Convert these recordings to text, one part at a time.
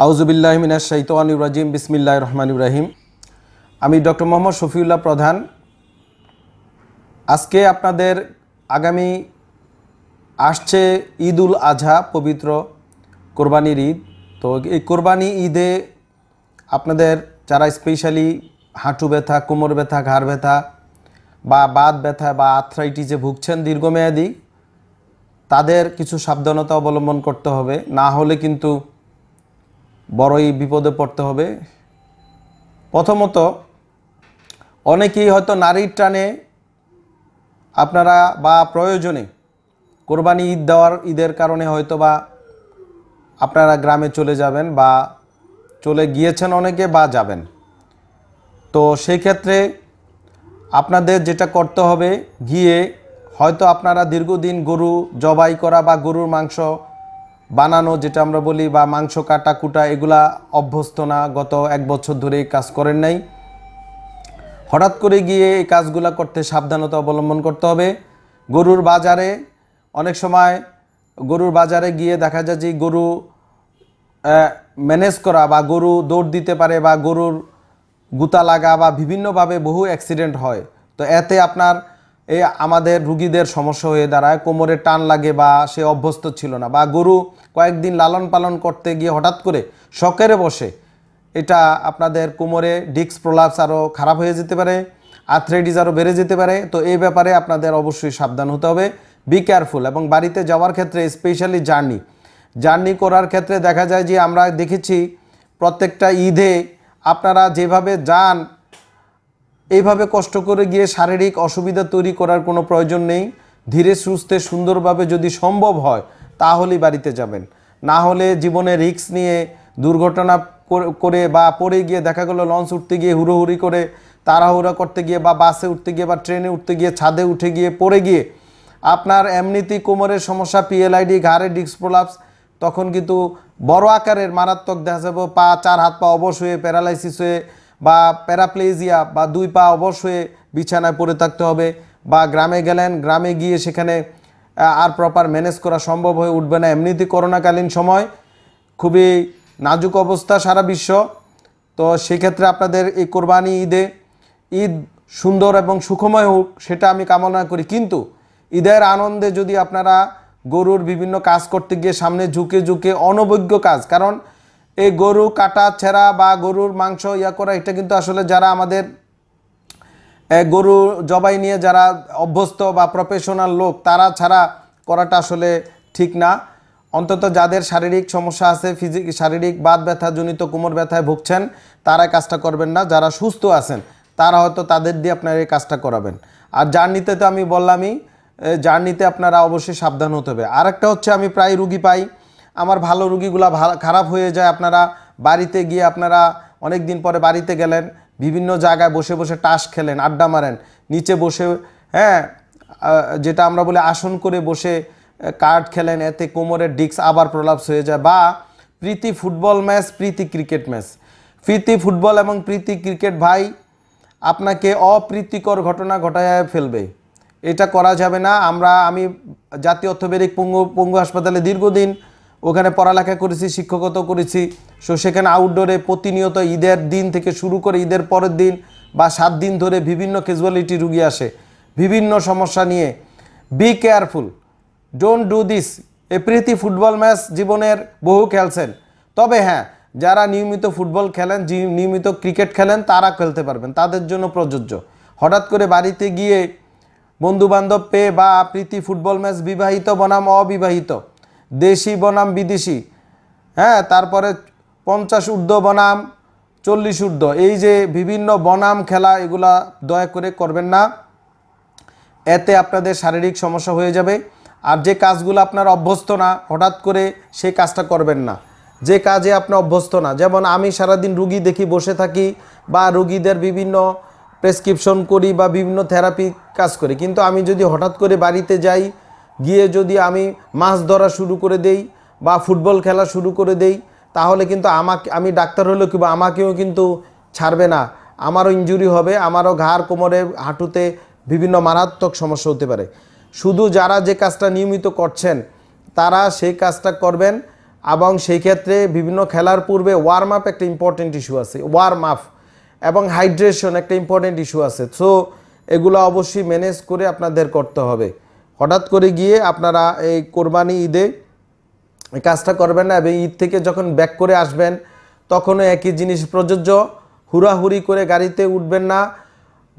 आउजुबिल्लाहि मिनाश शैतानिर रजीम बिस्मिल्लाहिर रहमानिर रहीम। आमी डॉक्टर मोहम्मद शफिउल्लाह प्रधान। आज के आपनादेर आगामी आसछे ईदुल आजहा पवित्र कुरबानी ईद। तो ये कुरबानी ईदे आपनादेर जारा स्पेशালি हाँटू व्यथा, कोमर व्यथा, घाड़ व्यथा बा बात व्यथा बा आर्थ्राइटिसे भुगछेन दीर्घमेयादी तादेर किछु साबधानता अवलम्बन करते होबे, ना होले किन्तु बड़ोई विपदे पड़ते होबे। प्रथमत अनेकेई होयतो नारीर टाने आपनारा बा प्रयोजने कुरबानी ईद देওয়ার ईदेर कारणे होयतो बा आपनारा ग्रामे चले जाबेन बा चले गियेछेन अनेके बा जाबेन। तो सेई क्षेत्रे आपनादेर जेटा करते होबे गिये होयतो आपनारा दीर्घदिन गरु जबाई करा बा गरुर मांस बनानो जेटा आमरा बोली बा मांस काटा कूटा एगुला अभ्यस्त ना, गत एक बछर धरे काज करें नाई, हठात् करे गिये एई काजगुला करते साबधानता अवलम्बन करते होबे। गरुर बाजारे अनेक समय गरुर बाजारे गिये देखा जाय जे गरु मैनेज करा बा गरु दौड़ दिते पारे बा गरुर गुता लागा बा विभिन्न भावे बहु एक्सिडेंट हय। तो एते आपनार ए आमादेर रोगीदेर समस्या हये दाड़ाय, कोमरे टान लागे बा से अभ्यस्त छिलो ना बा गरु कयेकदिन लालन पालन करते गिये हठात् करे शकेर बसे एटा आपनादेर कोमरे डिस्क प्रलाप्स आरो खराब हये जेते पारे, आर्थ्राइटिस आरो बेड़े जेते पारे। तो ए ब्यापारे आपनादेर अवश्यई साबधान होते होबे, बी केयारफुल। एबं बाड़ीते जाओयार क्षेत्रे स्पेशালি जार्नी करार क्षेत्रे देखा जाय जे आमरा देखेछि प्रत्येकटा ईदे आपनारा जेभावे जान এইভাবে কষ্ট করে গিয়ে শারীরিক অসুবিধা তৈরি করার কোনো প্রয়োজন নেই। ধীরে সুস্থে সুন্দরভাবে যদি সম্ভব হয় তাহলেই বাড়িতে যাবেন, না হলে জীবনে রিস্ক নিয়ে দুর্ঘটনা করে বা পড়ে গিয়ে দেখা গেল লঞ্চ উঠতে গিয়ে হুড়োহুড়ি করে তাড়াহুড়া করতে গিয়ে বা বাসে উঠতে গিয়ে বা ট্রেনে উঠতে গিয়ে ছাদে উঠে গিয়ে পড়ে গিয়ে আপনার এমনিতেই কোমরের সমস্যা, পিএলআইডি, ঘাড়ে ডিস্ক প্রলাপস, তখন কিন্তু বড় আকারের মারাত্মক দেখা যাবে পা, চার হাত পা অবশ হয়ে প্যারালাইসিস হয়ে বা প্যারাপ্লেজিয়া বা দুই পা অবশ্যই বিছানায় পড়ে থাকতে হবে, বা গ্রামে গেলেন গ্রামে গিয়ে সেখানে আর প্রপার ম্যানেজ করা সম্ভব হয়ে উঠবে না। এমনিতে করোনাকালীন সময় খুবই নাজুক অবস্থা সারা বিশ্ব। তো সেক্ষেত্রে আপনাদের এই কোরবানি ঈদে ঈদ সুন্দর এবং সুখময় হোক সেটা আমি কামনা করি, কিন্তু ঈদের আনন্দে যদি আপনারা গরুর বিভিন্ন কাজ করতে গিয়ে সামনে ঝুঁকে ঝুঁকে অনবজ্ঞ কাজ, কারণ এই গরু কাটা ছেঁড়া বা গরুর মাংস ইয়া করা এটা কিন্তু আসলে যারা আমাদের গরু জবাই নিয়ে যারা অভ্যস্ত বা প্রফেশনাল লোক তারা ছাড়া করাটা আসলে ঠিক না। অন্তত যাদের শারীরিক সমস্যা আছে, শারীরিক বাত ব্যথাজনিত কোমর ব্যথায় ভুগছেন তারা কাজটা করবেন না, যারা সুস্থ আছেন তারা হয়তো তাদের দিয়ে আপনারা এই কাজটা করাবেন। আর জার্নিতে তো আমি বললামই জার্নিতে আপনারা অবশ্যই সাবধান হতে হবে। আরেকটা হচ্ছে আমি প্রায় রুগী পাই আমার, ভালো রোগীগুলা খারাপ হয়ে যায়, আপনারা বাড়িতে গিয়ে আপনারা অনেক দিন পরে বাড়িতে গেলেন বিভিন্ন জায়গায় বসে বসে টাস খেলেন, আড্ডা মারেন, নিচে বসে হ্যাঁ যেটা আমরা বলি আসন করে বসে কার্ড খেলেন, এতে কোমরের ডিস্ক আবার প্রলাপস হয়ে যায়। বা প্রীতি ফুটবল ম্যাচ, প্রীতি ক্রিকেট ম্যাচ, প্রীতি ফুটবল এবং প্রীতি ক্রিকেট ভাই আপনাকে অপ্রীতিকর ঘটনা ঘটায় ফেলবে, এটা করা যাবে না। আমি জাতীয় অর্থোপেডিক পঙ্গু হাসপাতালে দীর্ঘদিন ওখানে পড়ালেখা করেছি, শিক্ষকতা করেছি। সো সেখানে আউটডোরে প্রতিনিয়ত ঈদের দিন থেকে শুরু করে ঈদের পরের দিন বা 7 দিন ধরে বিভিন্ন ক্যাজুয়ালিটি রুগী আসে বিভিন্ন সমস্যা নিয়ে। Be careful, don't do this. এ প্রীতি ফুটবল ম্যাচ জীবনের বহু খেলছেন, তবে হ্যাঁ যারা নিয়মিত ফুটবল খেলেন, নিয়মিত ক্রিকেট খেলেন তারা খেলতে পারবেন, তাদের জন্য প্রযোজ্য। হঠাৎ করে বাড়িতে গিয়ে বন্ধুবান্ধব পেয়ে বা প্রীতি ফুটবল ম্যাচ, বিবাহিত বনাম অবিবাহিত, দেশি বনাম বিদেশি, হ্যাঁ তারপরে 50 ঊর্ধ্ব বনাম 40 ঊর্ধ্ব, এই যে বিভিন্ন বনাম খেলা এগুলা দয়া করে করবেন না, এতে আপনাদের শারীরিক সমস্যা হয়ে যাবে। আর যে কাজগুলো আপনার অভ্যস্ত না হঠাৎ করে সেই কাজটা করবেন না, যে কাজে আপনি অভ্যস্ত না। যেমন আমি সারাদিন রুগী দেখি, বসে থাকি বা রুগীদের বিভিন্ন প্রেসক্রিপশন করি বা বিভিন্ন থেরাপি কাজ করি, কিন্তু আমি যদি হঠাৎ করে বাড়িতে যাই গিয়ে যদি আমি মাছ ধরা শুরু করে দেই বা ফুটবল খেলা শুরু করে দেই তাহলে কিন্তু আমি ডাক্তার হলেও কিংবা আমাকেও কিন্তু ছাড়বে না, আমারও ইনজুরি হবে, আমারও ঘাড় কোমরে হাঁটুতে বিভিন্ন মারাত্মক সমস্যা হতে পারে। শুধু যারা যে কাজটা নিয়মিত করছেন তারা সেই কাজটা করবেন। এবং সেই ক্ষেত্রে বিভিন্ন খেলার পূর্বে ওয়ার্ম আপ একটা ইম্পর্টেন্ট ইস্যু আছে, ওয়ার্ম আপ এবং হাইড্রেশন একটা ইম্পর্টেন্ট ইস্যু আছে। সো এগুলো অবশ্যই ম্যানেজ করে আপনাদের করতে হবে। হঠাৎ করে গিয়ে আপনারা এই কোরবানি ঈদে এই কাজটা করবেন না, এবং ঈদ থেকে যখন ব্যাক করে আসবেন তখনও একই জিনিস প্রযোজ্য। হুড়াহুড়ি করে গাড়িতে উঠবেন না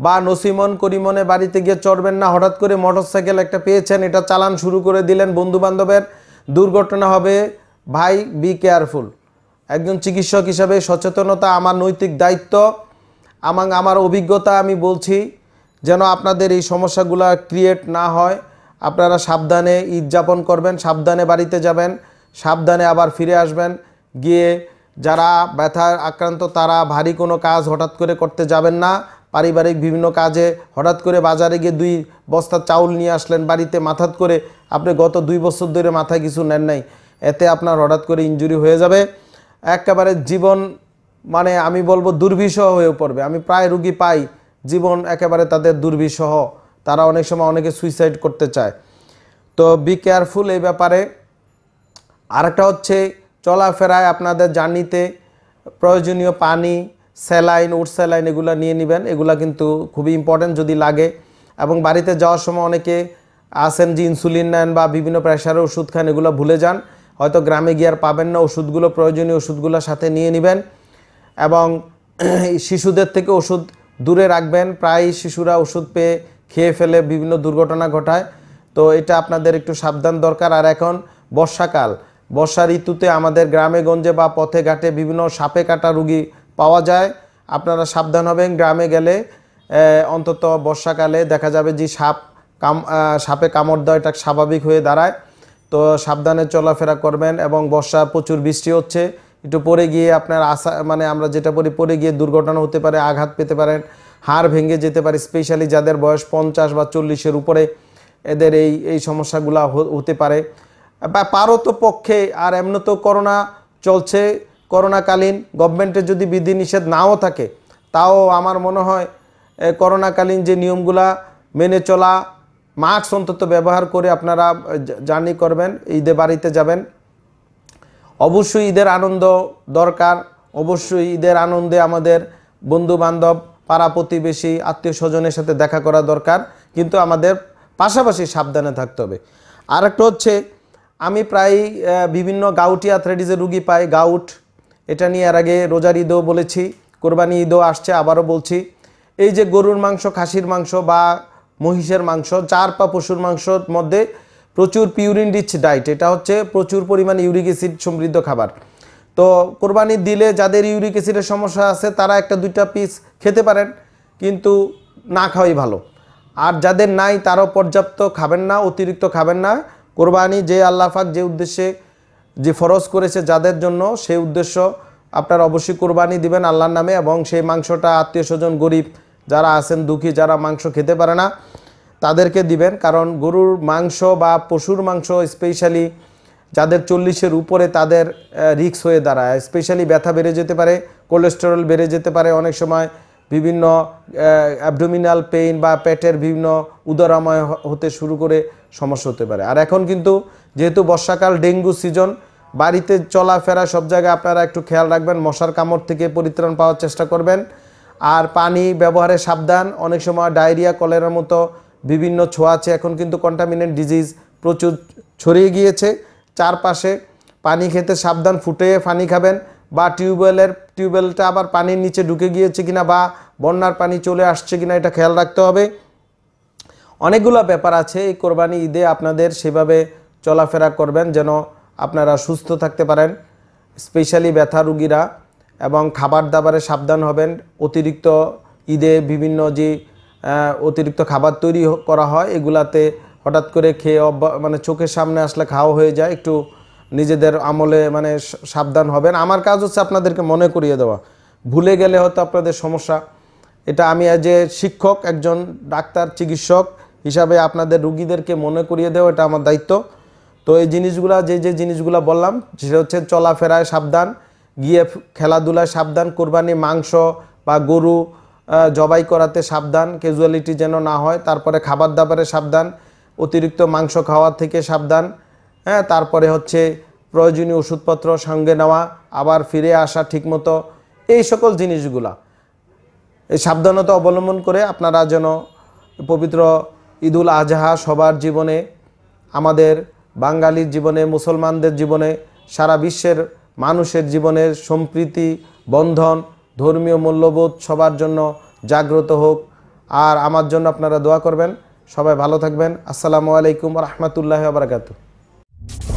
বা নসিমন করিমনে বাড়িতে গিয়ে চড়বেন না। হঠাৎ করে মোটরসাইকেল একটা পেয়েছেন, এটা চালান শুরু করে দিলেন, বন্ধুবান্ধবের দুর্ঘটনা হবে। ভাই, বি কেয়ারফুল। একজন চিকিৎসক হিসাবে সচেতনতা আমার নৈতিক দায়িত্ব, আমার অভিজ্ঞতা আমি বলছি, যেন আপনাদের এই সমস্যাগুলো ক্রিয়েট না হয়। আপনারা সাবধানে ঈদ যাপন করবেন, সাবধানে বাড়িতে যাবেন, সাবধানে আবার ফিরে আসবেন। গিয়ে যারা ব্যথার আক্রান্ত তারা ভারী কোনো কাজ হঠাৎ করে করতে যাবেন না। পারিবারিক বিভিন্ন কাজে হঠাৎ করে বাজারে গিয়ে 2 বস্তা চাউল নিয়ে আসলেন বাড়িতে মাথাত করে, আপনি গত 2 বছর ধরে মাথায় কিছু নেন নাই, এতে আপনার হঠাৎ করে ইনজুরি হয়ে যাবে। একেবারে জীবন মানে আমি বলবো দুর্বিষহ হয়ে পড়বে। আমি প্রায় রুগী পাই, জীবন একেবারে তাদের দুর্বিষহ, তারা অনেক সময় অনেকে সুইসাইড করতে চায়। তো বি কেয়ারফুল এই ব্যাপারে। আরেকটা হচ্ছে চলাফেরায় আপনাদের জার্নিতে প্রয়োজনীয় পানি, স্যালাইন, ওট স্যালাইন এগুলো নিয়ে নেবেন, এগুলো কিন্তু খুবই ইম্পর্টেন্ট যদি লাগে। এবং বাড়িতে যাওয়ার সময় অনেকে আসেন যে ইনসুলিন নেন বা বিভিন্ন প্রেশারের ওষুধ খান, এগুলো ভুলে যান, হয়তো গ্রামে গিয়ে আর পাবেন না ওষুধগুলো। প্রয়োজনীয় ওষুধগুলো সাথে নিয়ে নেবেন। এবং শিশুদের থেকে ওষুধ দূরে রাখবেন, প্রায় শিশুরা ওষুধ পেয়ে খেয়ে ফেলে বিভিন্ন দুর্ঘটনা ঘটায়। তো এটা আপনাদের একটু সাবধান দরকার। আর এখন বর্ষাকাল, বর্ষা ঋতুতে আমাদের গ্রামেগঞ্জে বা পথে ঘাটে বিভিন্ন সাপে কাটা রুগী পাওয়া যায়, আপনারা সাবধান হবেন। গ্রামে গেলে অন্তত বর্ষাকালে দেখা যাবে যে সাপে কামড় দেয়, এটা স্বাভাবিক হয়ে দাঁড়ায়। তো সাবধানে চলাফেরা করবেন। এবং বর্ষা প্রচুর বৃষ্টি হচ্ছে, একটু পড়ে গিয়ে আপনার আমরা যেটা পড়ে গিয়ে দুর্ঘটনা হতে পারে, আঘাত পেতে পারেন, হাড় ভেঙে যেতে পারে, স্পেশালি যাদের বয়স 50 বা 40-এর উপরে, এদের এই সমস্যাগুলো হতে পারে। বা পারত পক্ষে আর এমন তো করোনা চলছে, করোনাকালীন গভর্নমেন্টের যদি বিধিনিষেধ নাও থাকে, তাও আমার মনে হয় করোনাকালীন যে নিয়মগুলা মেনে চলা, মাস্ক অন্তত ব্যবহার করে আপনারা জার্নি করবেন, ঈদে বাড়িতে যাবেন। অবশ্যই ঈদের আনন্দ দরকার, অবশ্যই ঈদের আনন্দে আমাদের বন্ধুবান্ধব, পাড়া প্রতিবেশী, আত্মীয় স্বজনের সাথে দেখা করা দরকার, কিন্তু আমাদের পাশাপাশি সাবধানে থাকতে হবে। আর একটা হচ্ছে আমি প্রায় বিভিন্ন গাউটি আর্থ্রাইটিসের রুগী পাই, গাউট, এটা নিয়ে এর আগে রোজার ঈদও বলেছি, কোরবানি ঈদও আসছে, আবারও বলছি। এই যে গরুর মাংস, খাসির মাংস বা মহিষের মাংস, 4 পা পশুর মাংসর মধ্যে প্রচুর পিউরিন রিচ ডায়েট, এটা হচ্ছে প্রচুর পরিমাণ ইউরিক অ্যাসিড সমৃদ্ধ খাবার। তো কোরবানি দিলে যাদের ইউরিক অ্যাসিডের সমস্যা আছে তারা 1-2 পিস খেতে পারেন, কিন্তু না খাওয়াই ভালো। আর যাদের নাই তারও পর্যাপ্ত খাবেন না, অতিরিক্ত খাবেন না। কোরবানি যে আল্লাহ পাক যে উদ্দেশ্যে যে ফরজ করেছে যাদের জন্য, সেই উদ্দেশ্য আপনারা অবশ্যই কোরবানি দিবেন আল্লাহর নামে। এবং সেই মাংসটা আত্মীয় স্বজন, গরিব যারা আছেন, দুঃখী, যারা মাংস খেতে পারে না তাদেরকে দিবেন। কারণ গরুর মাংস বা পশুর মাংস স্পেশালি যাদের 40-এর উপরে তাদের রিস্ক হয়ে দাঁড়ায়, স্পেশালি ব্যথা বেড়ে যেতে পারে, কোলেস্টেরল বেড়ে যেতে পারে, অনেক সময় বিভিন্ন অ্যাবডোমিনাল পেইন বা পেটের বিভিন্ন উদরাময় হতে শুরু করে সমস্যা হতে পারে। আর এখন কিন্তু যেহেতু বর্ষাকাল, ডেঙ্গু সিজন, বাড়িতে চলাফেরা সব জায়গায় আপনারা একটু খেয়াল রাখবেন, মশার কামড় থেকে পরিত্রাণ পাওয়ার চেষ্টা করবেন। আর পানি ব্যবহারে সাবধান, অনেক সময় ডায়রিয়া, কলেরার মতো বিভিন্ন ছোঁয়াচে, এখন কিন্তু কন্টামিনেন্ট ডিজিজ প্রচুর ছড়িয়ে গিয়েছে চারপাশে। পানি খেতে সাবধান, ফুটিয়ে পানি খাবেন, বা টিউবওয়েলটা আবার পানির নিচে ঢুকে গিয়েছে কিনা বা বন্যার পানি চলে আসছে কিনা এটা খেয়াল রাখতে হবে। অনেকগুলো ব্যাপার আছে এই কোরবানি ঈদে, আপনাদের সেভাবে চলাফেরা করবেন যেন আপনারা সুস্থ থাকতে পারেন, স্পেশালি ব্যথা রুগীরা। এবং খাবার দাবারে সাবধান হবেন, অতিরিক্ত ঈদে বিভিন্ন যে অতিরিক্ত খাবার তৈরি করা হয় এগুলাতে হঠাৎ করে খেয়ে চোখের সামনে আসলে খাওয়া হয়ে যায়, একটু নিজেদের আমলে সাবধান হবেন। আমার কাজ হচ্ছে আপনাদেরকে মনে করিয়ে দেওয়া, ভুলে গেলে হয়তো আপনাদের সমস্যা। এটা আমি অ্যাজ এ শিক্ষক, একজন ডাক্তার, চিকিৎসক হিসাবে আপনাদের রুগীদেরকে মনে করিয়ে দেওয়া এটা আমার দায়িত্ব। তো এই জিনিসগুলা, যে জিনিসগুলো বললাম সেটা হচ্ছে চলাফেরায় সাবধান, গিয়ে খেলাধুলায় সাবধান, কোরবানি মাংস বা গরু জবাই করাতে সাবধান, ক্যাজুয়ালিটি যেন না হয়। তারপরে খাবার দাবারে সাবধান, অতিরিক্ত মাংস খাওয়া থেকে সাবধান। হ্যাঁ, তারপরে হচ্ছে प्रयोजनीय ओषुधपत्र संगे नेওয়া आबार फिरे आसा ठीकमतो এই সকল জিনিসগুলা সাবধানতা অবলম্বন করে আপনারা যেন পবিত্র ঈদুল আজহা সবার জীবনে আমাদের বাঙালির জীবনে মুসলমানদের জীবনে সারা বিশ্বের মানুষের জীবনে সম্প্রীতি বন্ধন ধর্মীয় মূল্যবোধ সবার জন্য জাগ্রত হোক আর আমার জন্য আপনারা দোয়া করবেন সবাই ভালো থাকবেন আসসালামু আলাইকুম ওয়া রাহমাতুল্লাহি ওয়া বারাকাতুহু।